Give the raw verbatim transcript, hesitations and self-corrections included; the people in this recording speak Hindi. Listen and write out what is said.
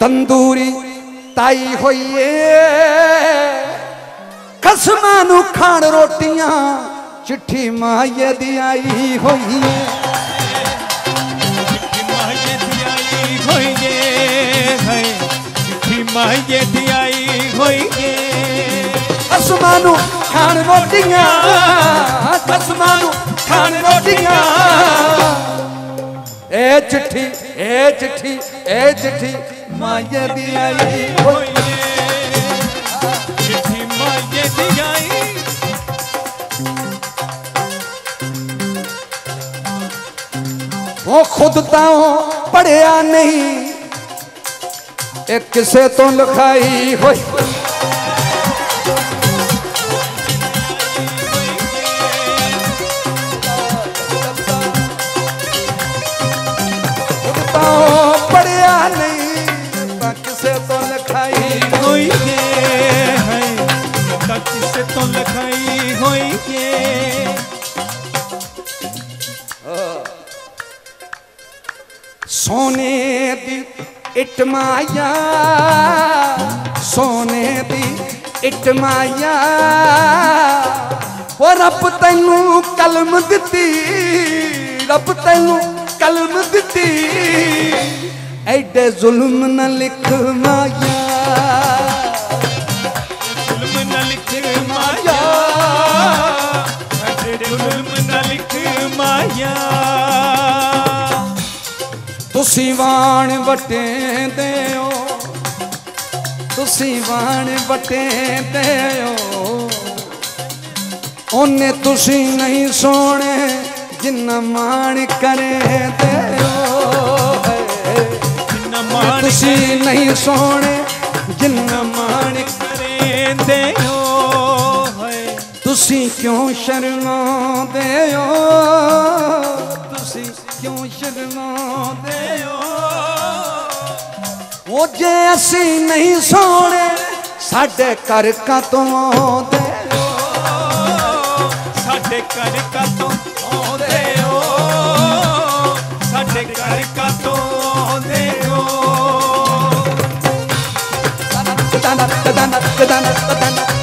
तंदूरी ताई होइए खसमा नू खाण रोटियां चिट्ठी माए दी आई होइए। चिट्ठी माए दी आई होइए है, चिट्ठी माए दी आई होइए। खसमा नू खाण रोटियां, खसमा नू खाण रोटियां। ए चिट्ठी ए चिट्ठी ए चिट्ठी माए दी आई होइए। चिट्ठी माए दी आई। वो खुद तो पढ़िया नहीं, ये किसे तो लिखाई होई। खुद तो पढ़िया नहीं तो किसे तो लिखाई होई है, तो किसे तो लिखाई होई है। सोने दी इट माया, सोने दी इट माया। वो रब तैनू कलम दिती, रब तैनू कलम दिती। ऐडे जुल्म न लिख माया, जुल्म न लिख माया, ऐडे जुल्म न लिख माया। तुसी वाण बटे देओ, तुसी वाण बटे देओ। ओने तुसी नहीं सोने जिन्ना मान करे देओ, जिन्ना मान। तुसी नहीं सोने जिन्ना मान करे देओ। तुसी क्यों शर्मांदे हो, क्यों शर्मांदे हो। वो जे असी नहीं सोने साढ़े घर का तो आंदे हो, साढ़े घर का तो आंदे हो, साढ़े घर का तो आंदे हो। दाना दाना दाना दाना दाना।